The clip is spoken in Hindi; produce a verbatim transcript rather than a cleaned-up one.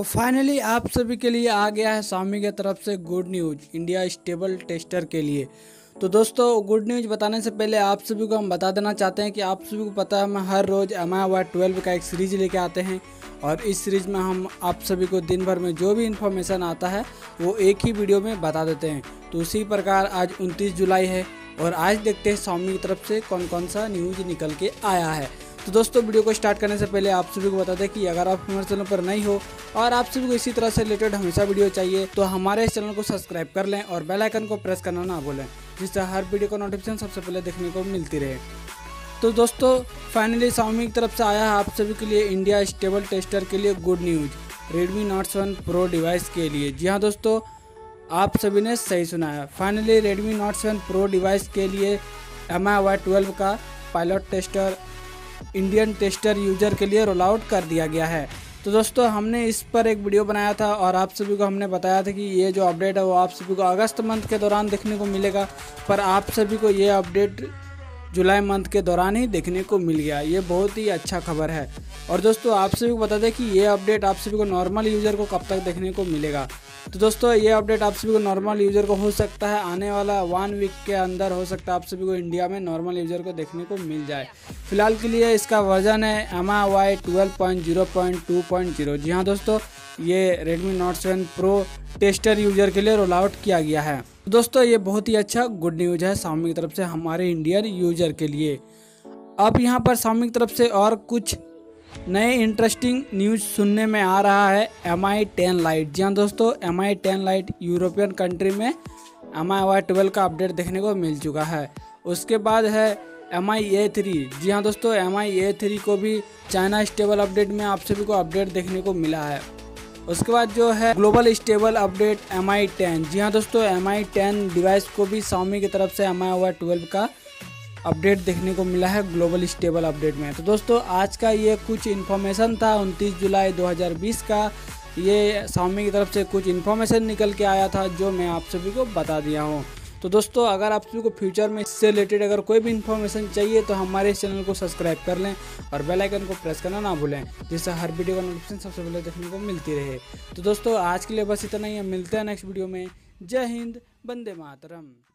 तो फाइनली आप सभी के लिए आ गया है Xiaomi की तरफ से good news India stable tester के लिए। तो दोस्तों गुड न्यूज़ बताने से पहले आप सभी को हम बता देना चाहते हैं कि आप सभी को पता है हम हर रोज़ M I U I twelve का एक सीरीज़ लेके आते हैं और इस सीरीज़ में हम आप सभी को दिन भर में जो भी इन्फॉर्मेशन आता है वो एक ही वीडियो में बता देते हैं। तो उसी प्रकार आज उनतीस जुलाई है और आज देखते हैं Xiaomi की तरफ से कौन कौन सा न्यूज़ निकल के आया है। तो दोस्तों वीडियो को स्टार्ट करने से पहले आप सभी को बता दें कि अगर आप हमारे चैनल पर नहीं हो और आप सभी को इसी तरह से रिलेटेड हमेशा वीडियो चाहिए तो हमारे इस चैनल को सब्सक्राइब कर लें और बेल आइकन को प्रेस करना ना भूलें, जिससे हर वीडियो का नोटिफिकेशन सबसे पहले देखने को मिलती रहे। तो दोस्तों फाइनली Xiaomi की तरफ से आया है आप सभी के लिए इंडिया स्टेबल टेस्टर के लिए good news Redmi note seven pro device के लिए। जी हाँ दोस्तों, आप सभी ने सही सुना है, finally Redmi note seven pro device के लिए M I U I twelve का pilot tester Indian tester user के लिए रोल आउट कर दिया गया है। तो दोस्तों हमने इस पर एक वीडियो बनाया था और आप सभी को हमने बताया था कि ये जो अपडेट है वो आप सभी को अगस्त मंथ के दौरान देखने को मिलेगा, पर आप सभी को ये अपडेट जुलाई मंथ के दौरान ही देखने को मिल गया। ये बहुत ही अच्छा खबर है। और दोस्तों आप सभी को बता दें कि ये अपडेट आप सभी को नॉर्मल यूज़र को कब तक देखने को मिलेगा। तो दोस्तों ये अपडेट आप सभी को नॉर्मल यूज़र को हो सकता है आने वाला वन वीक के अंदर हो सकता है आप सभी को इंडिया में नॉर्मल यूज़र को देखने को मिल जाए। फिलहाल के लिए इसका वर्जन है M I U I twelve point zero point two point zero. जी हाँ दोस्तों, ये Redmi Note seven Pro tester user के लिए रोल आउट किया गया है। दोस्तों ये बहुत ही अच्छा गुड न्यूज़ है Xiaomi की तरफ से हमारे इंडियन यूज़र के लिए। अब यहाँ पर Xiaomi की तरफ से और कुछ नए इंटरेस्टिंग न्यूज़ सुनने में आ रहा है एम आई टेन लाइट। जी हाँ दोस्तों, M I ten lite European country में M I U I twelve का अपडेट देखने को मिल चुका है। उसके बाद है एम आई ए थ्री। जी हाँ दोस्तों, एम आई ए थ्री को भी चाइना स्टेबल अपडेट में आप सभी को अपडेट देखने को मिला है। उसके बाद जो है global stable update M I ten. जी हाँ दोस्तों, एम आई टेन डिवाइस को भी Xiaomi की तरफ से M I U I twelve का अपडेट देखने को मिला है ग्लोबल स्टेबल अपडेट में। तो दोस्तों आज का ये कुछ इन्फॉर्मेशन था उनतीस जुलाई दो हज़ार बीस का। ये Xiaomi की तरफ से कुछ इन्फॉर्मेशन निकल के आया था जो मैं आप सभी को बता दिया हूँ। तो दोस्तों अगर आप सभी को फ्यूचर में इससे रिलेटेड अगर कोई भी इन्फॉर्मेशन चाहिए तो हमारे चैनल को सब्सक्राइब कर लें और बेल आइकन को प्रेस करना ना भूलें, जिससे हर वीडियो का नोटिफिकेशन सबसे पहले देखने को मिलती रहे। तो दोस्तों आज के लिए बस इतना ही है, मिलते हैं नेक्स्ट वीडियो में। जय हिंद, वंदे मातरम।